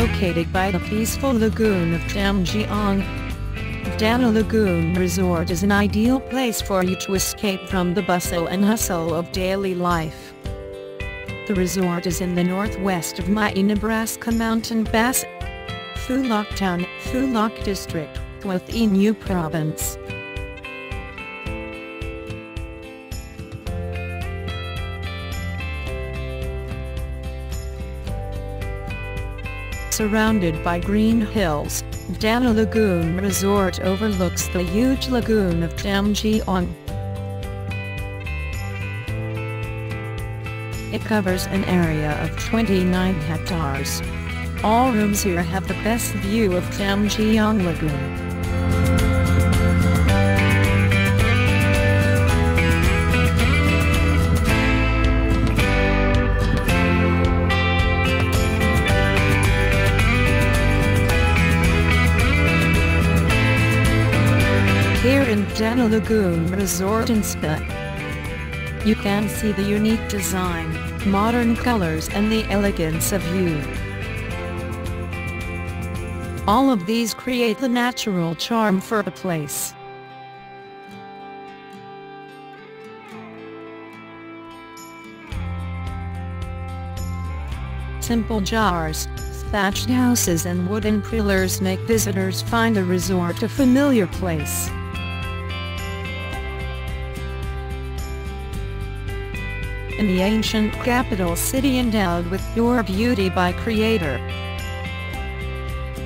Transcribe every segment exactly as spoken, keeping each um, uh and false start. located by the peaceful lagoon of Tam Giang. Vedana Lagoon Resort is an ideal place for you to escape from the bustle and hustle of daily life. The resort is in the northwest of Mai Nebraska Mountain Bass, Fulok Town, Fulok District, Thua Thien Hue Province. Surrounded by green hills, Vedana Lagoon Resort overlooks the huge lagoon of Tam Giang. It covers an area of twenty-nine hectares. All rooms here have the best view of Tam Giang Lagoon. Here in Vedana Lagoon Resort and Spa, you can see the unique design, modern colors and the elegance of Hue. All of these create the natural charm for the place. Simple jars, thatched houses and wooden pillars make visitors find the resort a familiar place. In the ancient capital city endowed with pure beauty by Creator,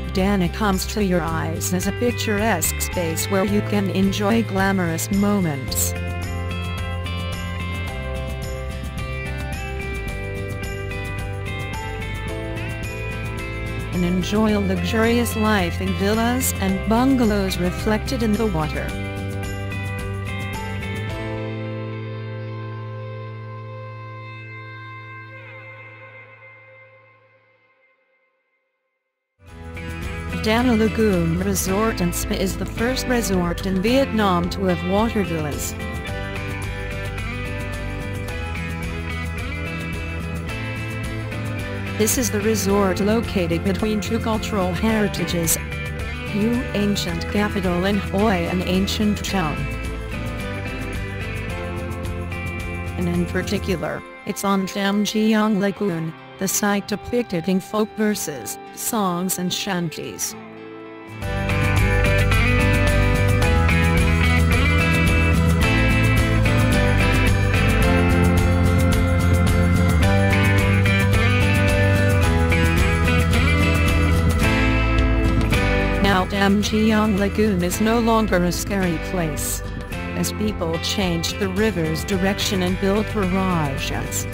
Vedana comes to your eyes as a picturesque space where you can enjoy glamorous moments. And enjoy a luxurious life in villas and bungalows reflected in the water. Vedana Lagoon Resort and Spa is the first resort in Vietnam to have water villas. This is the resort located between two cultural heritages, Hue ancient capital and Hoi an ancient town. And in particular, it's on Tam Giang Lagoon, the site depicted in folk verses, songs and shanties. Now Tam Giang Lagoon is no longer a scary place, as people changed the river's direction and built barrages.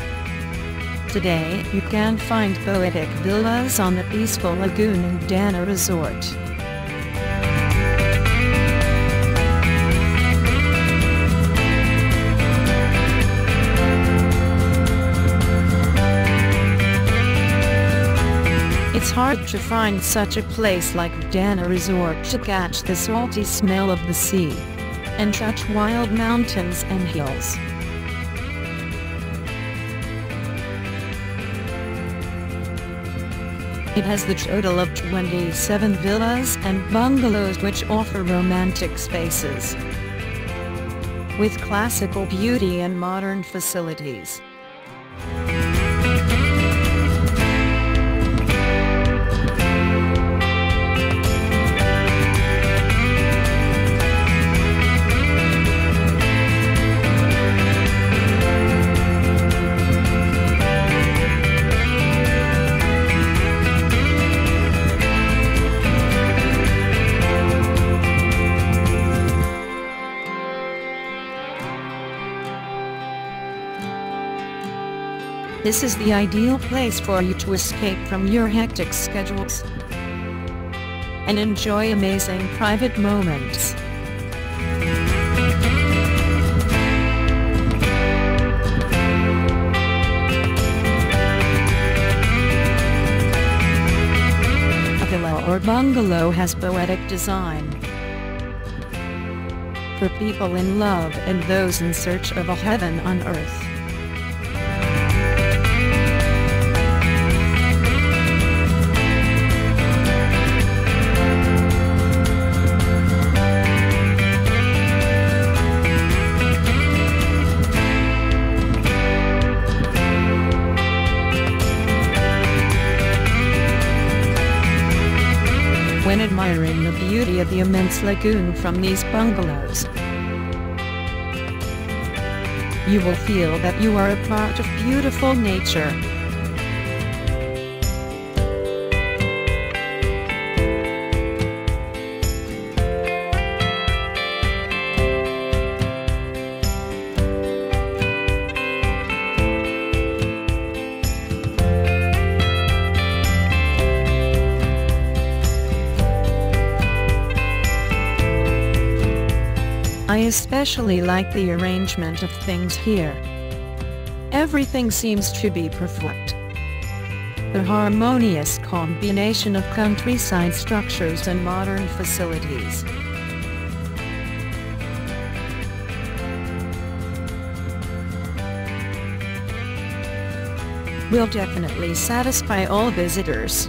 Today, you can find poetic villas on the peaceful lagoon in Vedana Resort. It's hard to find such a place like Vedana Resort to catch the salty smell of the sea and touch wild mountains and hills. It has the total of twenty-seven villas and bungalows which offer romantic spaces with classical beauty and modern facilities. This is the ideal place for you to escape from your hectic schedules and enjoy amazing private moments. A villa or bungalow has poetic design for people in love and those in search of a heaven on earth. when admiring the beauty of the immense lagoon from these bungalows. You will feel that you are a part of beautiful nature. I especially like the arrangement of things here. Everything seems to be perfect. The harmonious combination of countryside structures and modern facilities. Will definitely satisfy all visitors.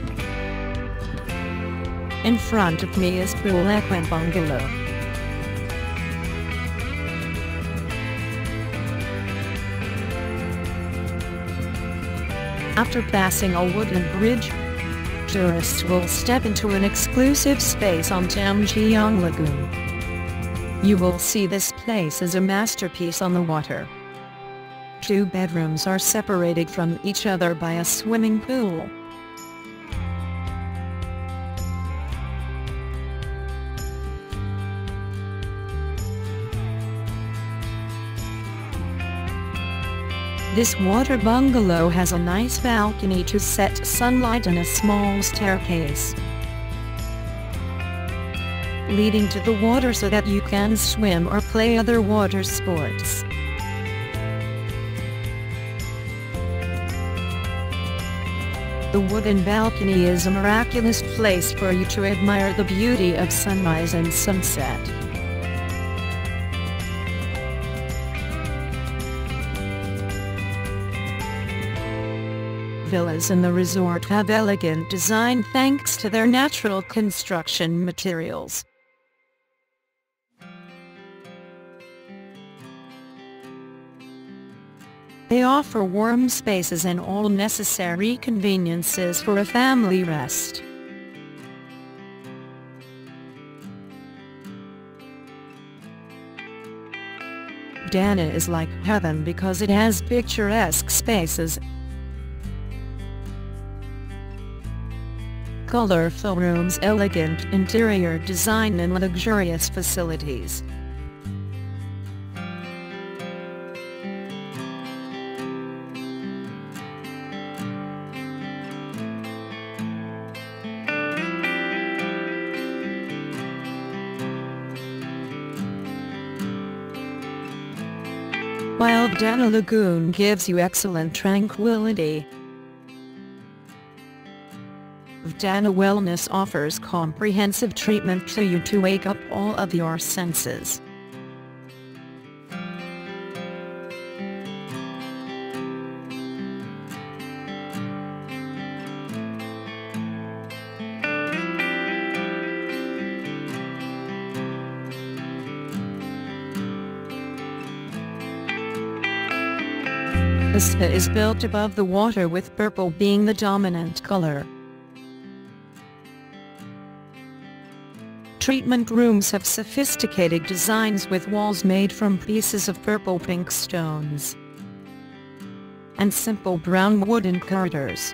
In front of me is Fulok Bungalow. After passing a wooden bridge, tourists will step into an exclusive space on Tam Giang Lagoon. You will see this place as a masterpiece on the water. Two bedrooms are separated from each other by a swimming pool. This water bungalow has a nice balcony to set sunlight and a small staircase leading to the water so that you can swim or play other water sports. The wooden balcony is a miraculous place for you to admire the beauty of sunrise and sunset. Villas in the resort have elegant design thanks to their natural construction materials. They offer warm spaces and all necessary conveniences for a family rest. Dana is like heaven because it has picturesque spaces, colorful rooms, elegant interior design and luxurious facilities. While Vedana Lagoon gives you excellent tranquility, Vedana Wellness offers comprehensive treatment to you to wake up all of your senses. The spa is built above the water with purple being the dominant color. Treatment rooms have sophisticated designs with walls made from pieces of purple-pink stones and simple brown wooden corridors.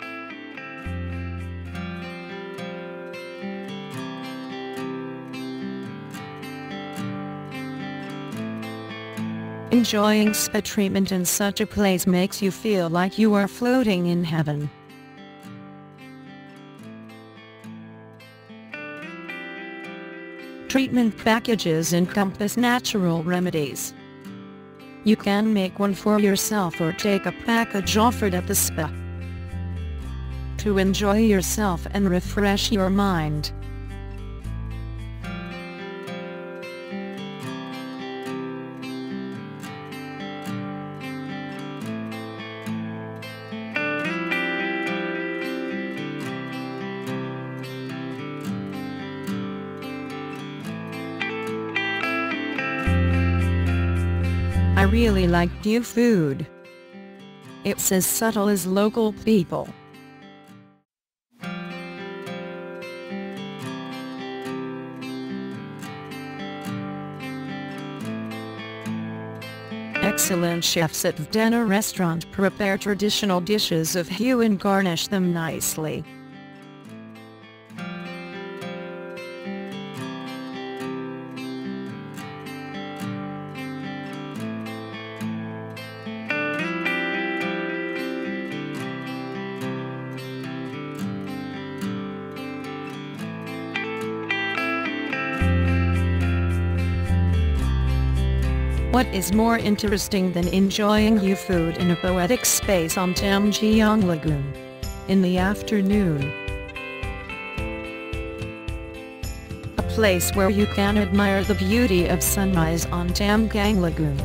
Enjoying spa treatment in such a place makes you feel like you are floating in heaven. Treatment packages encompass natural remedies. You can make one for yourself or take a package offered at the spa to enjoy yourself and refresh your mind. I really like Thua food. It's as subtle as local people. Excellent chefs at Vedana restaurant prepare traditional dishes of Hue and garnish them nicely. What is more interesting than enjoying Hue food in a poetic space on Tam Giang Lagoon? In the afternoon. A place where you can admire the beauty of sunrise on Tam Giang Lagoon.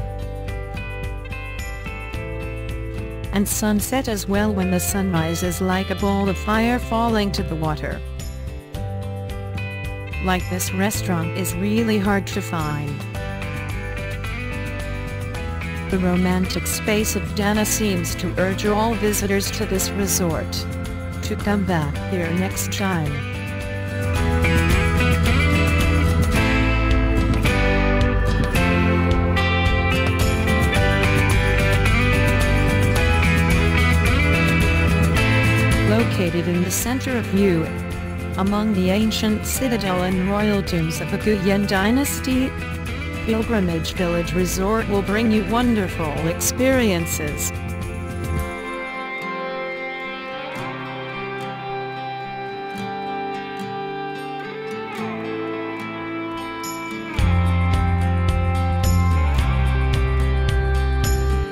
And sunset as well, when the sunrise is like a ball of fire falling to the water. Like this restaurant is really hard to find. The romantic space of Vedana seems to urge all visitors to this resort to come back here next time. Located in the center of Hue, among the ancient citadel and royal tombs of the Nguyen dynasty, Pilgrimage Village Resort will bring you wonderful experiences.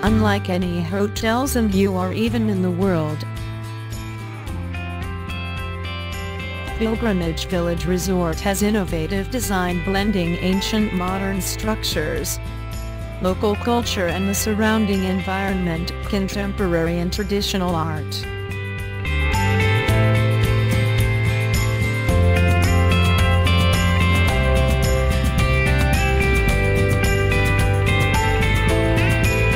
Unlike any hotels in Hue or even in the world, Pilgrimage Village Resort has innovative design blending ancient modern structures, local culture and the surrounding environment, contemporary and traditional art.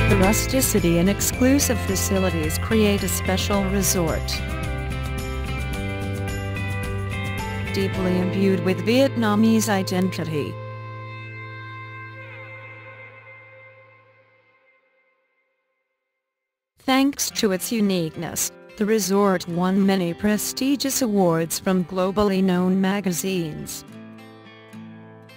The rusticity and exclusive facilities create a special resort, deeply imbued with Vietnamese identity. Thanks to its uniqueness, the resort won many prestigious awards from globally known magazines.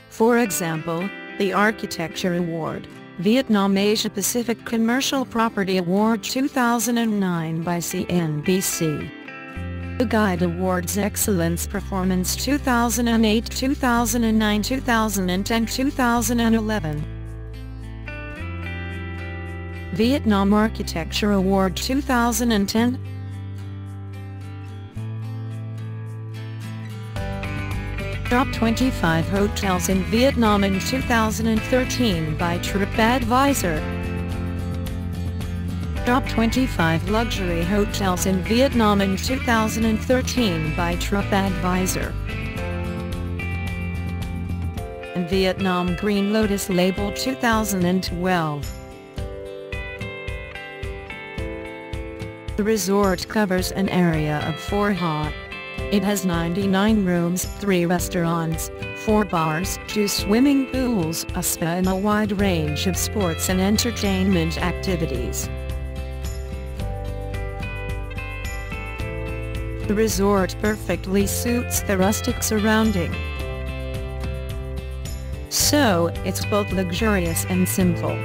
For example, the Architecture Award, Vietnam Asia Pacific Commercial Property Award two thousand nine by C N B C. The Guide Awards Excellence Performance two thousand eight, two thousand nine, two thousand ten, two thousand eleven, Vietnam Architecture Award two thousand ten, Top twenty-five Hotels in Vietnam in two thousand thirteen by TripAdvisor, Top twenty-five Luxury Hotels in Vietnam in two thousand thirteen by TripAdvisor, and Vietnam Green Lotus Label two thousand twelve. The resort covers an area of four ha. It has ninety-nine rooms, three restaurants, four bars, two swimming pools, a spa and a wide range of sports and entertainment activities. The resort perfectly suits the rustic surrounding, so it's both luxurious and simple.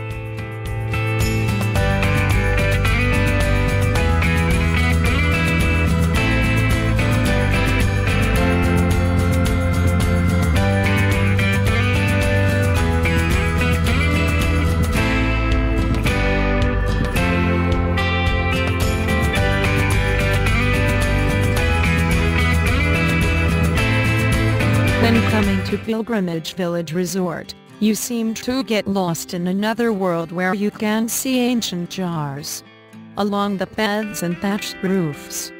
When coming to Pilgrimage Village Resort, you seem to get lost in another world where you can see ancient jars along the paths and thatched roofs.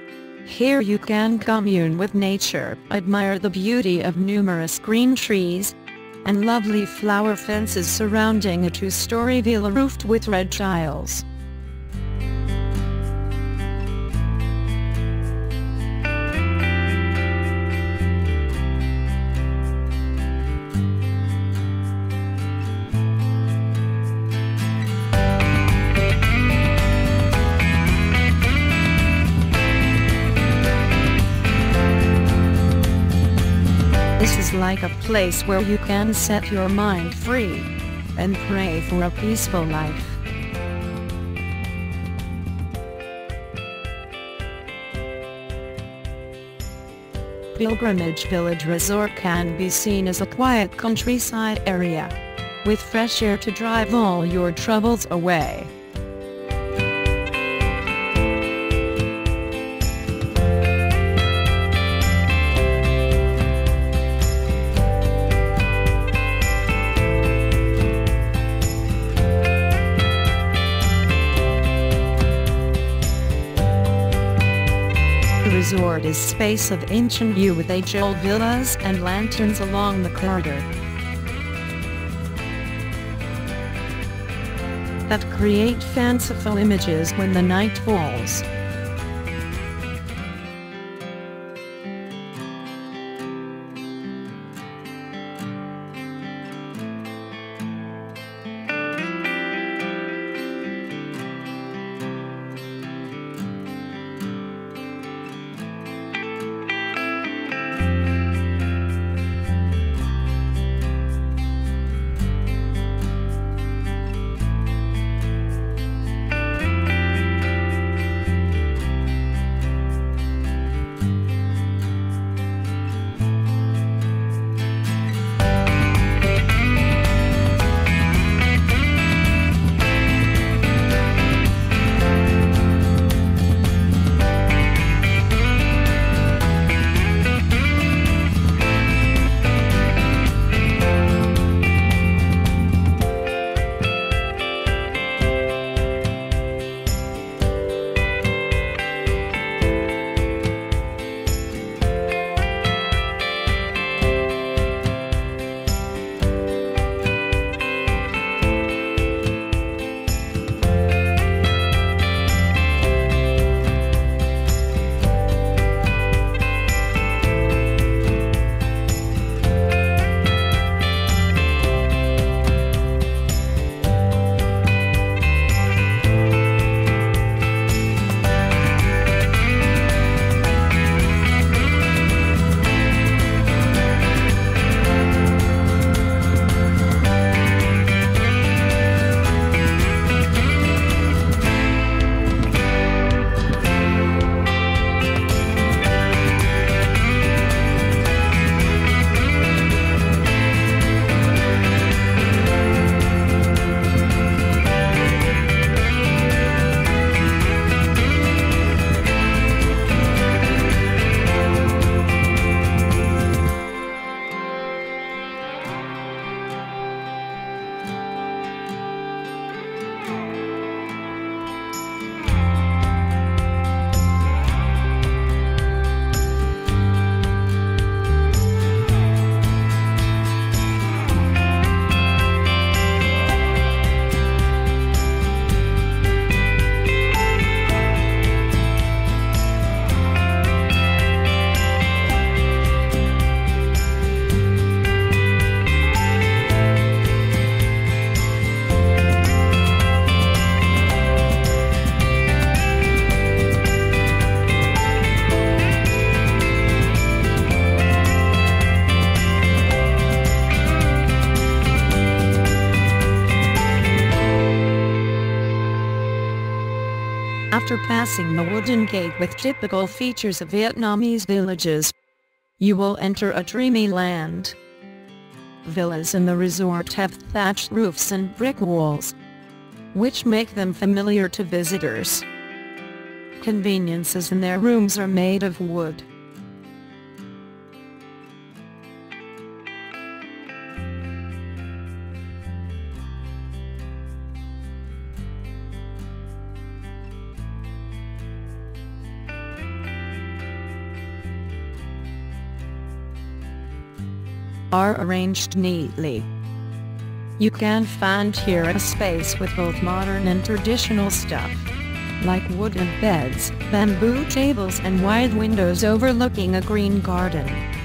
Here you can commune with nature, admire the beauty of numerous green trees, and lovely flower fences surrounding a two-story villa roofed with red tiles. This is like a place where you can set your mind free and pray for a peaceful life. Pilgrimage Village Resort can be seen as a quiet countryside area with fresh air to drive all your troubles away. The resort is space of ancient view with age-old villas and lanterns along the corridor that create fanciful images when the night falls. After passing the wooden gate with typical features of Vietnamese villages, you will enter a dreamy land. Villas in the resort have thatched roofs and brick walls, which make them familiar to visitors. Conveniences in their rooms are made of wood. Are arranged neatly. You can find here a space with both modern and traditional stuff, like wooden beds, bamboo tables and wide windows overlooking a green garden.